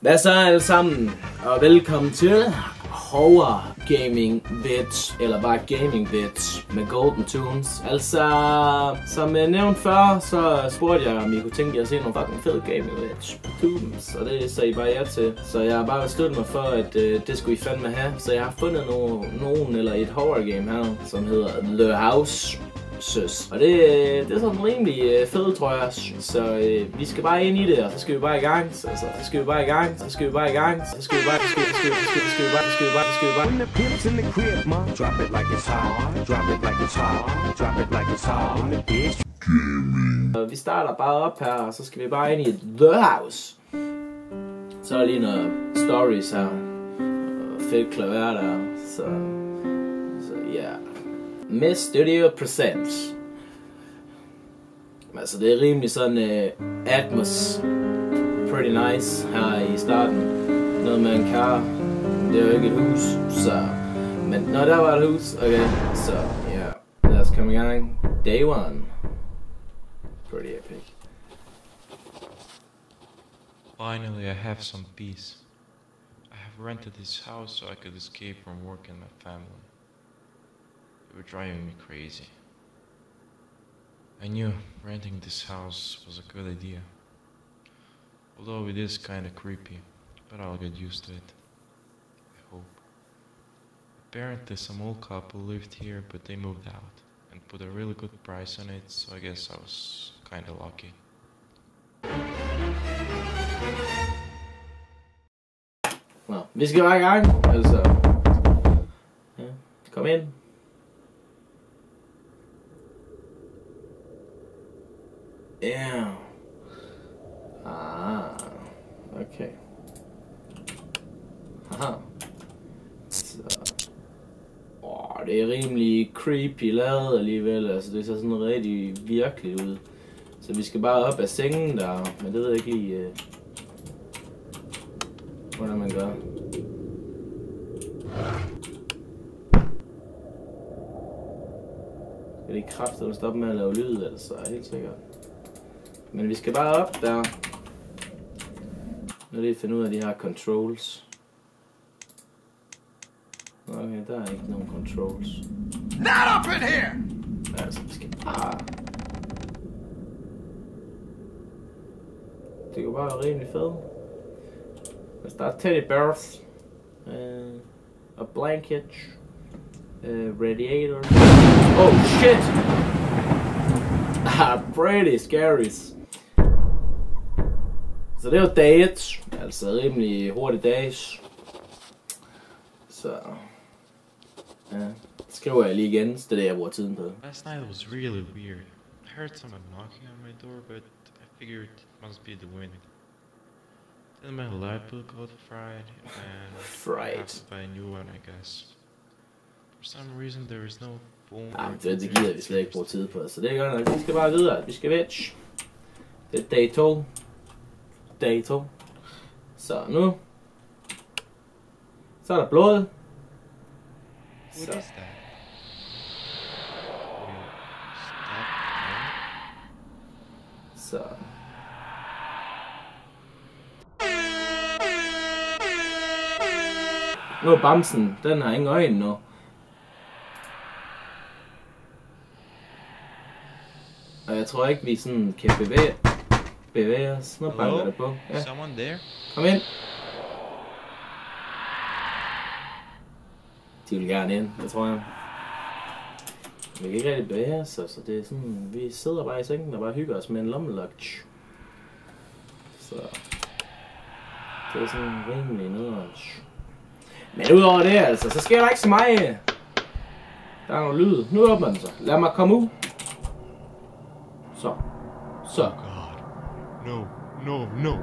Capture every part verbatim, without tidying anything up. Hvad så alle sammen, og velkommen til Horror Gaming Witch, eller bare Gaming Witch med Golden Tunes. Altså, som jeg nævnte før, så spurgte jeg, om I kunne tænke jer at se nogle fucking fede Gaming Witch på Tunes, og det sagde I bare ja til. Så jeg har bare besluttet mig for, at øh, det skulle I fandme have, så jeg har fundet no nogen eller et horror game her, som hedder The House. Søs. Og det, det er sådan rimelig øh, fedt, tror jeg. Så øh, vi skal bare ind i det, og så skal vi bare i gang. Så, så, så skal vi bare i gang. Så skal vi bare i gang. Så skal vi bare, skal vi, skal vi, skal vi, skal vi bare, skal vi bare, skal vi bare. When the pimp's in the crib, ma, drop it like it's hot, drop it like it's hot, drop it like it's hot. In the bitch. Vi starter bare op her, og så skal vi bare ind i The House. Så er lige noget stories her. Og fedt klaver der. Så, så ja. Yeah. Miss Studio Presents. Altså det er rimelig sådan uh, atmos, pretty nice her i starten. Noget med en kar. Det er jo ikke et hus, så... Men når der var et hus, okay. Så ja, yeah. Lad os komme i gang. Day one. Pretty epic. Finally I have some peace. I have rented this house so I could escape from work and my family. They were driving me crazy. I knew renting this house was a good idea. Although it is kinda creepy, but I'll get used to it. I hope. Apparently some old couple lived here, but they moved out and put a really good price on it, so I guess I was kinda lucky. Well, vi skal bare i gang, altså. Ja, kom ind. Yeah. Ah. Okay. Aha. Så. Åh, det er rimelig creepy lavet alligevel. Altså det ser sådan rigtig virkelig ud. Så vi skal bare op af sengen der. Men det ved jeg ikke lige uh... hvordan man gør. Er det kraft, at stoppe med at lave lyd? Altså helt sikkert. Men vi skal bare op der. Nu lige finde ud af de her controls. Okay, der er ikke nogen controls. Not up in here! Altså, vi skal bare... Det kunne bare være rimelig fedt. Altså, der er teddy bears. Uh, a blanket. Uh, radiator. Oh shit! Ah, pretty scary. Så det er jo dag et, altså rimelig hurtig dag. Så ja, skriver jeg lige igen, så det er det jeg bruger tiden på. Last night was really weird. I heard someone knocking on my door, but I figured it must be the wind. Then my laptop got fried, and fried. I knew one, I guess. For some reason there is no. Jamen det, det gider vi slet ikke bruge tid på, så det er godt nok. Vi skal bare videre, vi skal væk. Det er dag to. Dag to. Så nu. Så er der blod. Så. Så. Nu er bamsen, den har ingen øjne nu. Og jeg tror ikke vi sådan kan bevæge, bevæge os. Nu banker det på. Ja. Kom ind. De vil gerne ind, det tror jeg. Vi kan ikke rigtig bevæge os, så det er sådan, vi sidder bare i sengen og bare hygger os med en lommelok. Så det er sådan rimelig nederen. Men udover det altså, så sker der ikke så meget. Der er nogle lyd. Nu åbner den så. Lad mig komme ud. Så. Så. Oh God. No, no, no.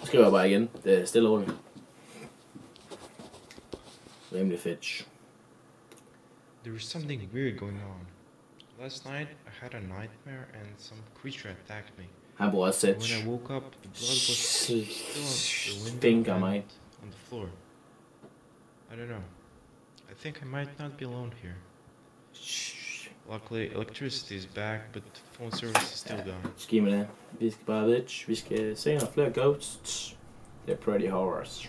Nu skriver jeg bare igen. Det er stille roligt. Rimelig fedt. There is something weird going on. Last night I had a nightmare and some creature attacked me. Han bruger også sæt. When I woke up, the blood was still on the window and on the floor. I don't know. I think I might not be alone here. Luckily, electricity is back, but phone service is still down. Skimmer, viska bara bitch. Vi ska se några fler ghosts. They're pretty horrors.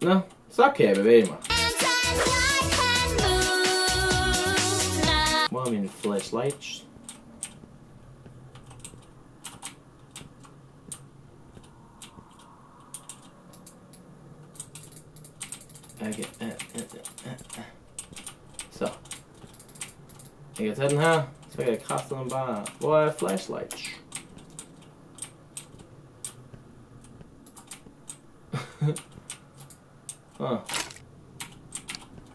No, sack här baby man. Well, I mean flashlights. Okay. Uh, uh, uh, uh. Så. Jeg kan tage den her, så kan jeg kraftede den bare. Hvor er flashlights? huh.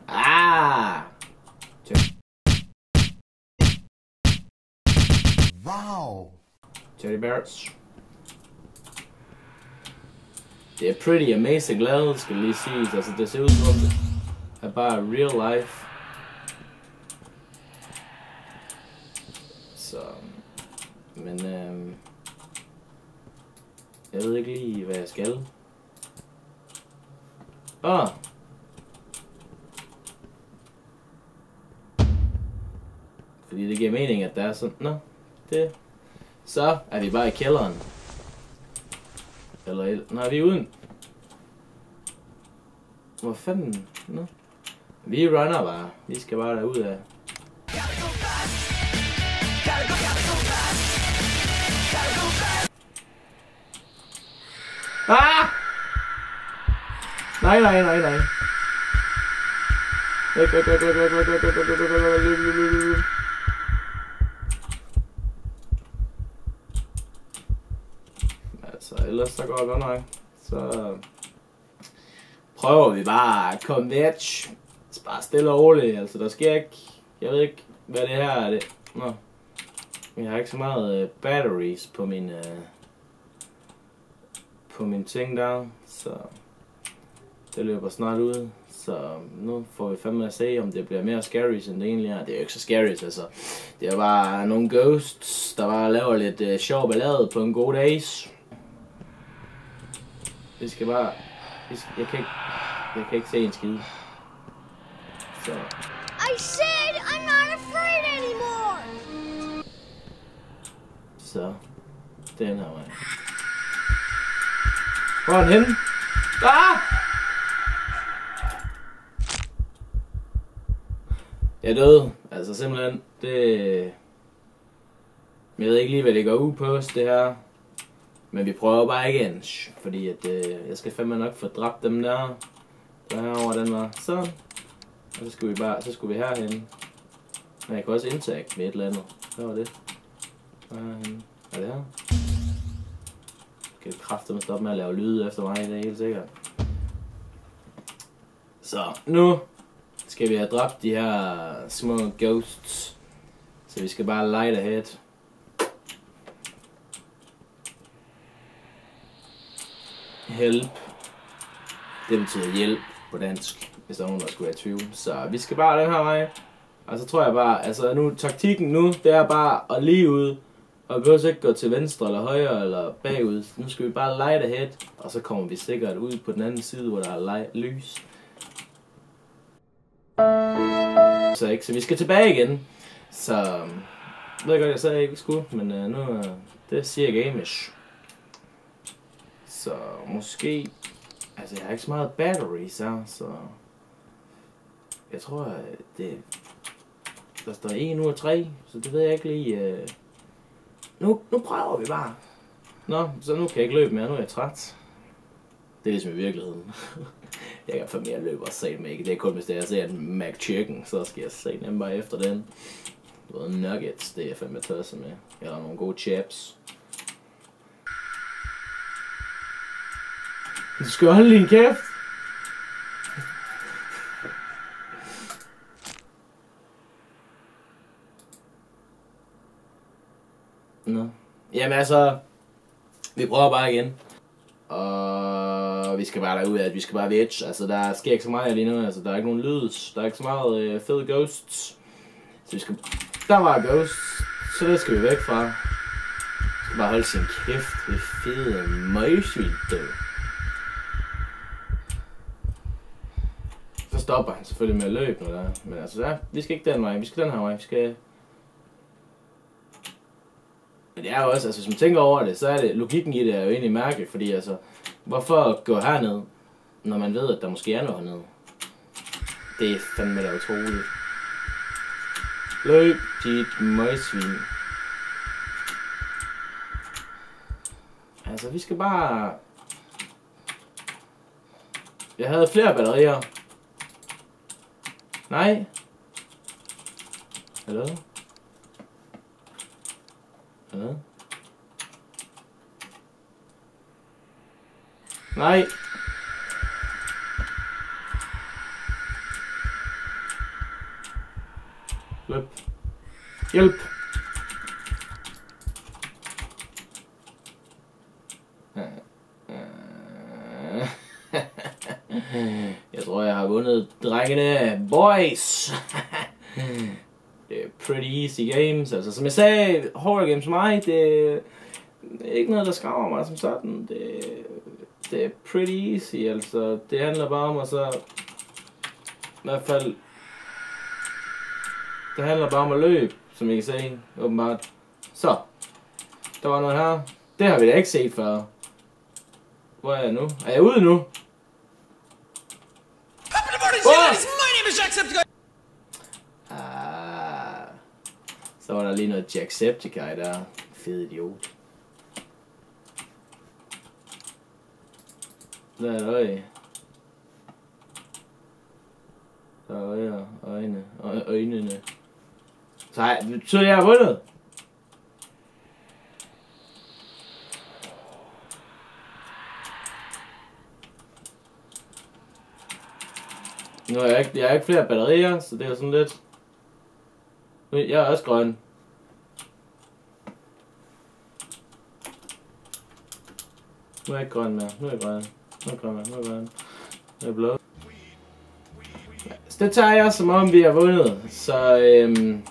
Ah! Tjør. Wow! Teddy bears. Det er pretty amazing level, skal lige siges. Altså, det ser ud som om det er bare real life. Så, men øhm, jeg ved ikke lige, hvad jeg skal. Åh! Ah. Fordi det giver mening, at der er sådan, nå, det. Så er vi bare i kælderen. Eller, nej, vi er uden. Hvor fanden? Nå. Vi runner bare. Vi skal bare derud af. Ah! Nej, nej, nej, nej. Væk, væk, væk, væk, væk, væk, væk, væk, væk, væk, væk, væk, væk. Så ellers så går det godt nok. Så prøver vi bare at komme væk. Bare stille og roligt. Altså der sker ikke. Jeg ved ikke hvad det her er. Det. Nå. Jeg har ikke så meget uh, batteries på min uh, på min ting der. Så det løber snart ud. Så nu får vi fandme at se om det bliver mere scary end det egentlig er. Det er jo ikke så scary altså. Det er bare nogle ghosts der bare laver lidt uh, sjov ballade på en god dag. Vi skal bare... Vi skal, jeg, kan ikke, jeg kan ikke se en skide. Så... I said I'm not afraid anymore! Så... Den her vej. Hvor er den henne? Ah! Jeg døde. Altså simpelthen. Det... Jeg ved ikke lige hvad det går ud på os det her. Men vi prøver bare igen, fordi at, øh, jeg skal fandme nok få dræbt dem der. Derovre den var sådan. Og så skulle vi bare, så skulle vi herhen. Men jeg kan også interact med et eller andet. Hvad var det? Herhen. Hvad er det her? Jeg kan kraftedeme stoppe med at lave lyde efter mig, det er helt sikkert. Så nu skal vi have dræbt de her små ghosts. Så vi skal bare light ahead. Help. Det betyder hjælp på dansk, hvis der er nogen, der skulle være i tvivl. Så vi skal bare den her vej. Og så tror jeg bare, altså nu, taktikken nu, det er bare at lige ud. Og vi behøver ikke gå til venstre eller højre eller bagud. Nu skal vi bare light ahead, og så kommer vi sikkert ud på den anden side, hvor der er light, lys. Så ikke, så vi skal tilbage igen. Så, jeg ved godt, jeg sagde ikke, vi skulle, men uh, nu, uh, det siger gamish. Så måske, altså jeg har ikke så meget battery, så, så jeg tror, at det, der står en uge og tre, så det ved jeg ikke lige, nu, nu prøver vi bare. Nå, så nu kan jeg ikke løbe mere, nu er jeg træt. Det er ligesom i virkeligheden. Jeg kan få mere løbe og se dem ikke, det er kun hvis jeg ser en McChicken, så skal jeg se dem bare efter den. Noget nuggets, det er jeg fandme tørset med, eller nogle gode chips. Du skal holde din kæft! Nå. Jamen altså... Vi prøver bare igen. Og... Vi skal bare derud af, at vi skal bare væk. Altså der sker ikke så meget lige nu. Altså der er ikke nogen lyd. Der er ikke så meget øh, fede ghosts. Så vi skal... Der var ghosts. Så det skal vi væk fra. Vi skal bare holde sin kæft. Det er fede møgsvigt. stopper han selvfølgelig med at løbe, når der er. Men altså, der, vi skal ikke den vej, vi skal den her vej, vi skal... Men det er jo også, altså hvis man tænker over det, så er det, logikken i det er jo egentlig mærkeligt, fordi altså, hvorfor gå herned, når man ved, at der måske er noget hernede? Det er fandme da utroligt. Løb dit møgsvin. Altså, vi skal bare... Jeg havde flere batterier. Nej. Hallo? Hallo? Nej. Løb. Hjælp. Jeg tror, jeg har vundet, drengene. Boys! Det er pretty easy games. Altså, som jeg sagde, horror games for mig, det er ikke noget, der skræmmer mig som sådan. Det, det er pretty easy, altså. Det handler bare om at så... I hvert fald... Det handler bare om at løbe, som I kan se, åbenbart. Så. Der var noget her. Det har vi da ikke set før. Hvor er jeg nu? Er jeg ude nu? Ah, så var der lige noget Jacksepticeye der. Fed idiot. Hvad er øje? Der er øje, øjne, øjnene. Så har jeg, betyder jeg har vundet? Nu har jeg ikke, jeg har ikke flere batterier, så det er sådan lidt... Jeg er også grøn. Nu er jeg ikke grøn mere, nu er jeg grøn. Nu er jeg grøn mere, nu er jeg grøn. Nu er jeg blå. Så det tager jeg, som om vi har vundet. Så øhm...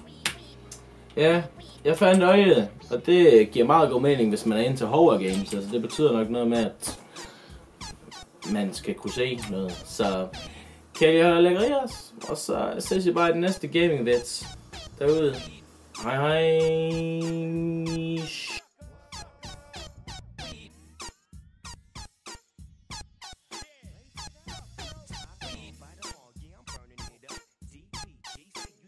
ja, jeg fandt øjet. Og det giver meget god mening, hvis man er inde til horror games. Altså det betyder nok noget med, at... man skal kunne se noget, så... Kan I holde lækkerier? Og så ses vi bare i den næste Gaming Witch derude. Hej hej!